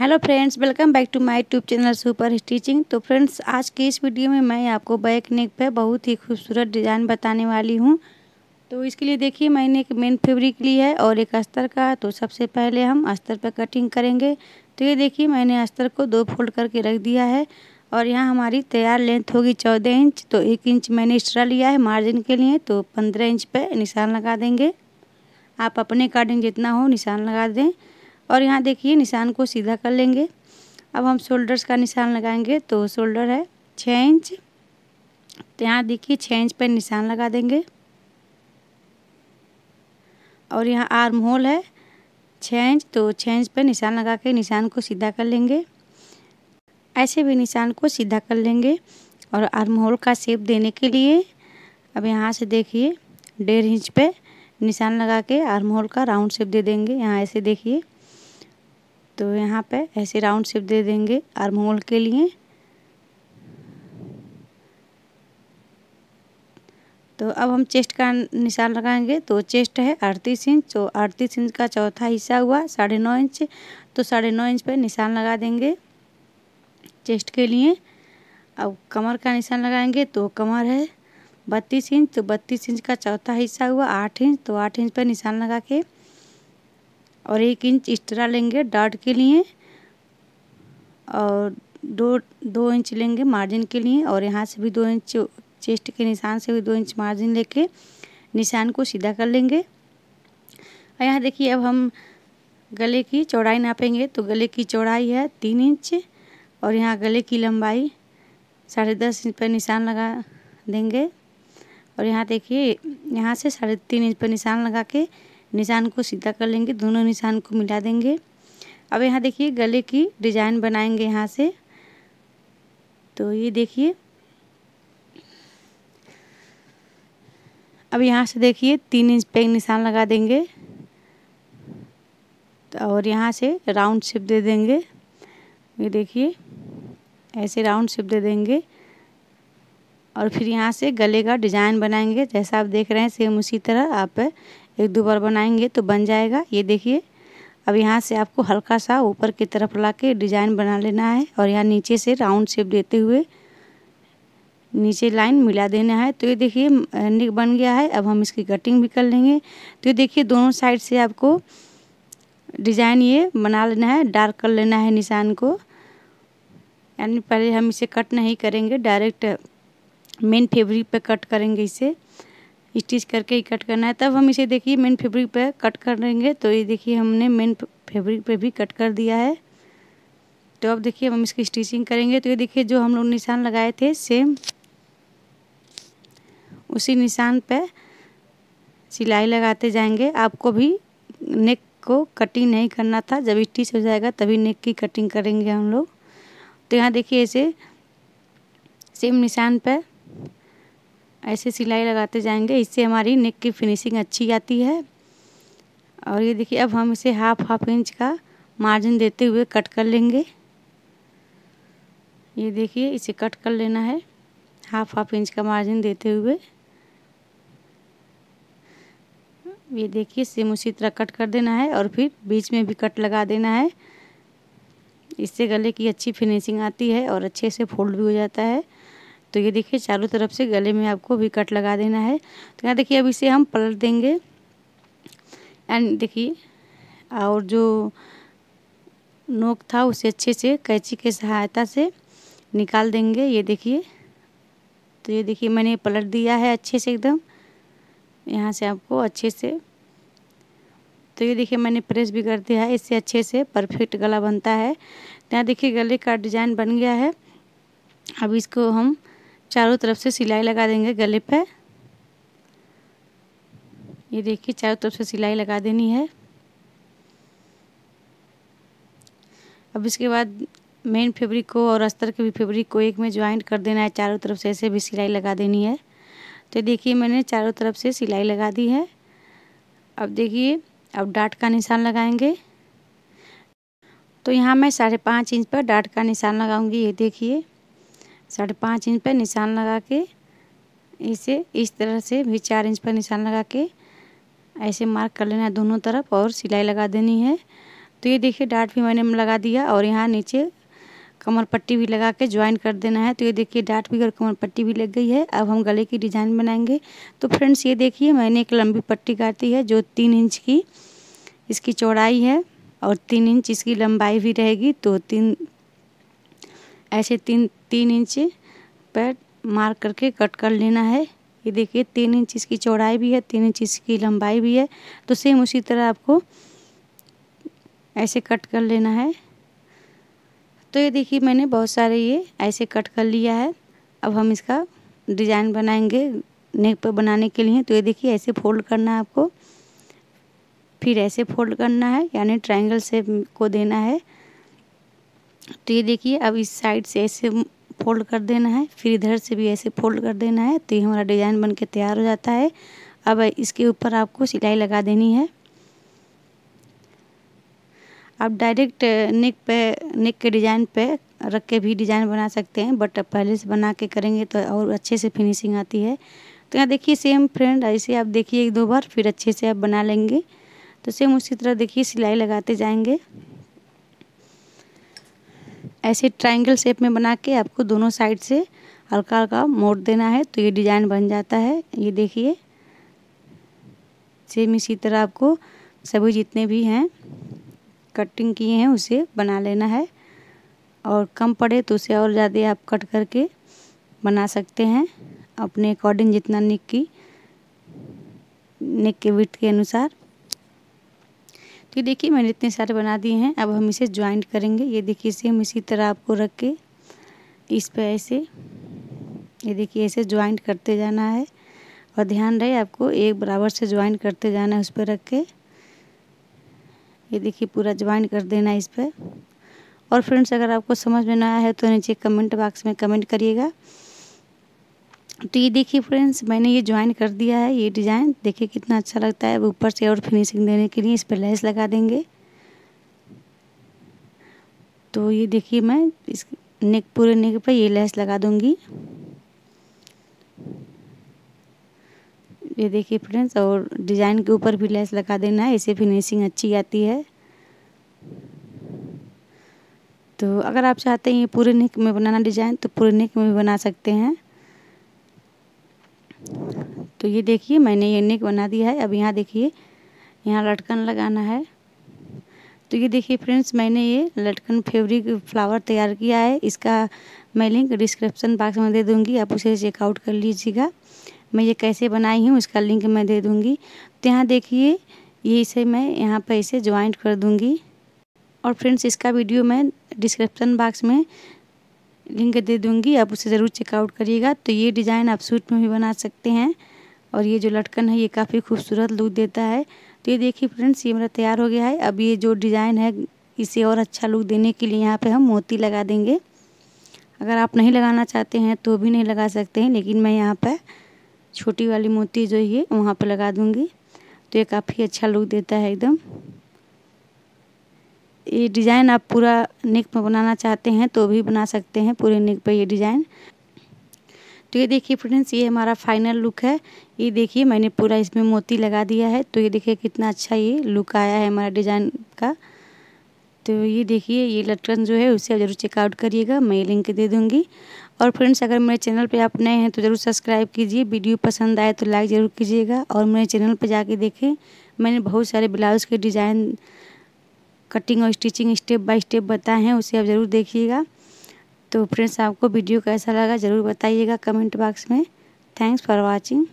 Hello friends, welcome back to my YouTube channel super stitching. तो friends, आज की इस वीडियो में मैं आपको बैक नेक पर बहुत ही खूबसूरत डिज़ाइन बताने वाली हूं। तो इसके लिए देखिए, मैंने एक मेन फैब्रिक ली है और एक अस्तर का। तो सबसे पहले हम अस्तर पर कटिंग करेंगे। तो ये देखिए, मैंने अस्तर को दो फोल्ड करके रख दिया है और यहाँ हमारी तैयार लेंथ होगी 14 इंच। तो 1 इंच मैंने एक्स्ट्रा लिया है मार्जिन के लिए। तो 15 इंच पर निशान लगा देंगे। आप अपने अकॉर्डिंग जितना हो निशान लगा दें। और यहाँ देखिए, निशान को सीधा कर लेंगे। अब हम शोल्डर्स का निशान लगाएंगे। तो शोल्डर है 6 इंच। तो यहाँ देखिए, 6 इंच पर निशान लगा देंगे। और यहाँ आर्म होल है 6 इंच। तो 6 इंच पर निशान लगा के निशान को सीधा कर लेंगे। ऐसे भी निशान को सीधा कर लेंगे। और आर्म होल का शेप देने के लिए अब यहाँ से देखिए 1.5 इंच पर निशान लगा के आर्म होल का राउंड शेप दे देंगे। यहाँ ऐसे देखिए, तो यहाँ पे ऐसे राउंड शेप दे देंगे आर्म होल के लिए। तो अब हम चेस्ट का निशान लगाएंगे। तो चेस्ट है 38 इंच। तो 38 इंच का चौथा हिस्सा हुआ 9.5 इंच। तो 9.5 इंच पे निशान लगा देंगे चेस्ट के लिए। अब कमर का निशान लगाएंगे। तो कमर है 32 इंच। तो 32 इंच का चौथा हिस्सा हुआ 8 इंच। तो 8 इंच पे निशान लगा के और 1 इंच एक्स्ट्रा लेंगे डॉट के लिए। और 2 इंच लेंगे मार्जिन के लिए। और यहाँ से भी 2 इंच, चेस्ट के निशान से भी 2 इंच मार्जिन लेके निशान को सीधा कर लेंगे। और यहाँ देखिए, अब हम गले की चौड़ाई नापेंगे। तो गले की चौड़ाई है 3 इंच। और यहाँ गले की लंबाई 10.5 इंच पर निशान लगा देंगे। और यहाँ देखिए, यहाँ से 3.5 इंच पर निशान लगा के निशान को सीधा कर लेंगे। दोनों निशान को मिला देंगे। अब यहाँ देखिए, गले की डिज़ाइन बनाएंगे यहाँ से। तो ये देखिए, अब यहाँ से देखिए 3 इंच पे निशान लगा देंगे। तो और यहाँ से राउंड शेप दे देंगे। ये देखिए, ऐसे राउंड शेप दे देंगे। और फिर यहाँ से गले का डिज़ाइन बनाएंगे। जैसा आप देख रहे हैं सेम उसी तरह आप 1-2 बार बनाएंगे तो बन जाएगा। ये देखिए, अब यहाँ से आपको हल्का सा ऊपर की तरफ ला के डिज़ाइन बना लेना है। और यहाँ नीचे से राउंड शेप देते हुए नीचे लाइन मिला देना है। तो ये देखिए, नेक बन गया है। अब हम इसकी कटिंग भी कर लेंगे। तो ये देखिए, दोनों साइड से आपको डिज़ाइन ये बना लेना है। डार्क कर लेना है निशान को। यानी पहले हम इसे कट नहीं करेंगे, डायरेक्ट मेन फैब्रिक पे कट करेंगे। इसे स्टिच करके ही कट करना है। तब हम इसे देखिए मेन फैब्रिक पे कट कर लेंगे। तो ये देखिए, हमने मेन फैब्रिक पे भी कट कर दिया है। तो अब देखिए, हम इसकी स्टिचिंग करेंगे। तो ये देखिए, जो हम लोग निशान लगाए थे सेम उसी निशान पे सिलाई लगाते जाएंगे। आपको भी नेक को कटिंग नहीं करना था, जब स्टिच हो जाएगा तभी नेक की कटिंग करेंगे हम लोग। तो यहाँ देखिए, ऐसे सेम निशान पर ऐसे सिलाई लगाते जाएंगे। इससे हमारी नेक की फिनिशिंग अच्छी आती है। और ये देखिए, अब हम इसे हाफ इंच का मार्जिन देते हुए कट कर लेंगे। ये देखिए, इसे कट कर लेना है हाफ इंच का मार्जिन देते हुए। ये देखिए, सेम उसी तरह कट कर देना है। और फिर बीच में भी कट लगा देना है। इससे गले की अच्छी फिनिशिंग आती है और अच्छे से फोल्ड भी हो जाता है। तो ये देखिए, चारों तरफ से गले में आपको भी कट लगा देना है। तो यहाँ देखिए, अब इसे हम पलट देंगे। एंड देखिए, और जो नोक था उसे अच्छे से कैंची के सहायता से निकाल देंगे। ये देखिए, तो ये देखिए, मैंने पलट दिया है अच्छे से एकदम। यहाँ से आपको अच्छे से, तो ये देखिए, मैंने प्रेस भी कर दिया है। इससे अच्छे से परफेक्ट गला बनता है। तो यहाँ देखिए, गले का डिज़ाइन बन गया है। अब इसको हम चारों तरफ से सिलाई लगा देंगे गले पे। ये देखिए, चारों तरफ से सिलाई लगा देनी है। अब इसके बाद मेन फैब्रिक को और अस्तर के भी फैब्रिक को एक में ज्वाइंट कर देना है। चारों तरफ से ऐसे भी सिलाई लगा देनी है। तो देखिए, मैंने चारों तरफ से सिलाई लगा दी है। अब देखिए, अब डाट का निशान लगाएंगे। तो यहाँ मैं 5.5 इंच पर डाट का निशान लगाऊंगी। ये देखिए, 5.5 इंच पर निशान लगा के इसे इस तरह से भी 4 इंच पर निशान लगा के ऐसे मार्क कर लेना है दोनों तरफ और सिलाई लगा देनी है। तो ये देखिए डार्ट भी मैंने लगा दिया और यहाँ नीचे कमर पट्टी भी लगा के ज्वाइन कर देना है। तो ये देखिए डार्ट भी और कमर पट्टी भी लग गई है। अब हम गले की डिज़ाइन बनाएंगे। तो फ्रेंड्स ये देखिए मैंने एक लंबी पट्टी काटी है जो 3 इंच की इसकी चौड़ाई है और 3 इंच इसकी लंबाई भी रहेगी। तो तीन इंच पर मार्क करके कट कर लेना है। ये देखिए 3 इंच इसकी चौड़ाई भी है, 3 इंच इसकी लंबाई भी है। तो सेम उसी तरह आपको ऐसे कट कर लेना है। तो ये देखिए मैंने बहुत सारे ये ऐसे कट कर लिया है। अब हम इसका डिज़ाइन बनाएंगे नेक पर बनाने के लिए। तो ये देखिए ऐसे फोल्ड करना है आपको, फिर ऐसे फोल्ड करना है यानी ट्रायंगल शेप को देना है। तो ये देखिए अब इस साइड से ऐसे फोल्ड कर देना है, फिर इधर से भी ऐसे फोल्ड कर देना है। तो ये हमारा डिज़ाइन बनके तैयार हो जाता है। अब इसके ऊपर आपको सिलाई लगा देनी है। आप डायरेक्ट नेक के डिज़ाइन पे रख के भी डिज़ाइन बना सकते हैं, बट पहले से बना के करेंगे तो और अच्छे से फिनिशिंग आती है। तो यहाँ देखिए सेम फ्रेंड ऐसे आप देखिए 1-2 बार फिर अच्छे से आप बना लेंगे। तो सेम उसी तरह देखिए सिलाई लगाते जाएंगे। ऐसे ट्रायंगल शेप में बना के आपको दोनों साइड से हल्का हल्का मोड़ देना है। तो ये डिज़ाइन बन जाता है। ये देखिए सेम इसी तरह आपको सभी जितने भी हैं कटिंग किए हैं उसे बना लेना है, और कम पड़े तो उसे और ज़्यादा आप कट करके बना सकते हैं अपने अकॉर्डिंग जितना नेक के विड्थ के अनुसार। तो ये देखिए मैंने इतने सारे बना दिए हैं। अब हम इसे ज्वाइंट करेंगे। ये देखिए सेम इसी तरह आपको रख के इस पर ऐसे ये देखिए ऐसे ज्वाइंट करते जाना है, और ध्यान रहे आपको एक बराबर से ज्वाइंट करते जाना है उस पर रख के। ये देखिए पूरा ज्वाइंट कर देना है इस पर। और फ्रेंड्स अगर आपको समझ में ना आया है तो नीचे कमेंट बॉक्स में कमेंट करिएगा। तो ये देखिए फ्रेंड्स मैंने ये ज्वाइन कर दिया है। ये डिज़ाइन देखिए कितना अच्छा लगता है। अब ऊपर से और फिनिशिंग देने के लिए इस पर लेस लगा देंगे। तो ये देखिए मैं इस पूरे नेक पर ये लेस लगा दूंगी। ये देखिए फ्रेंड्स और डिज़ाइन के ऊपर भी लेस लगा देना है, इससे फिनिशिंग अच्छी आती है। तो अगर आप चाहते हैं ये पूरे नेक में बनाना डिज़ाइन तो पूरे नेक में भी बना सकते हैं। तो ये देखिए मैंने ये नेक बना दिया है। अब यहाँ देखिए यहाँ लटकन लगाना है। तो ये देखिए फ्रेंड्स मैंने ये लटकन फैब्रिक फ्लावर तैयार किया है। इसका मैं लिंक डिस्क्रिप्शन बॉक्स में दे दूँगी, आप उसे चेकआउट कर लीजिएगा। मैं ये कैसे बनाई हूँ उसका लिंक मैं दे दूँगी। तो यहाँ देखिए ये इसे मैं यहाँ पर इसे ज्वाइंट कर दूँगी, और फ्रेंड्स इसका वीडियो मैं डिस्क्रिप्शन बॉक्स में लिंक दे दूँगी, आप उसे ज़रूर चेकआउट करिएगा। तो ये डिज़ाइन आप सूट में भी बना सकते हैं, और ये जो लटकन है ये काफ़ी खूबसूरत लुक देता है। तो ये देखिए फ्रेंड्स ये मेरा तैयार हो गया है। अब ये जो डिज़ाइन है इसे और अच्छा लुक देने के लिए यहाँ पे हम मोती लगा देंगे। अगर आप नहीं लगाना चाहते हैं तो भी नहीं लगा सकते हैं, लेकिन मैं यहाँ पर छोटी वाली मोती जो है वहाँ पर लगा दूँगी। तो ये काफ़ी अच्छा लुक देता है एकदम। ये डिज़ाइन आप पूरा नेक पर बनाना चाहते हैं तो भी बना सकते हैं पूरे नेक पर ये डिज़ाइन। तो ये देखिए फ्रेंड्स ये हमारा फाइनल लुक है। ये देखिए मैंने पूरा इसमें मोती लगा दिया है। तो ये देखिए कितना अच्छा ये लुक आया है हमारा डिज़ाइन का। तो ये देखिए ये लटकन जो है उसे ज़रूर चेकआउट करिएगा, मैं लिंक दे दूँगी। और फ्रेंड्स अगर मेरे चैनल पे आप नए हैं तो ज़रूर सब्सक्राइब कीजिए, वीडियो पसंद आए तो लाइक ज़रूर कीजिएगा, और मेरे चैनल पर जाके देखें। मैंने बहुत सारे ब्लाउज़ के डिज़ाइन कटिंग और स्टिचिंग स्टेप बाय स्टेप बताए हैं, उसे आप ज़रूर देखिएगा। तो फ्रेंड्स आपको वीडियो कैसा लगा ज़रूर बताइएगा कमेंट बॉक्स में। Thanks for watching.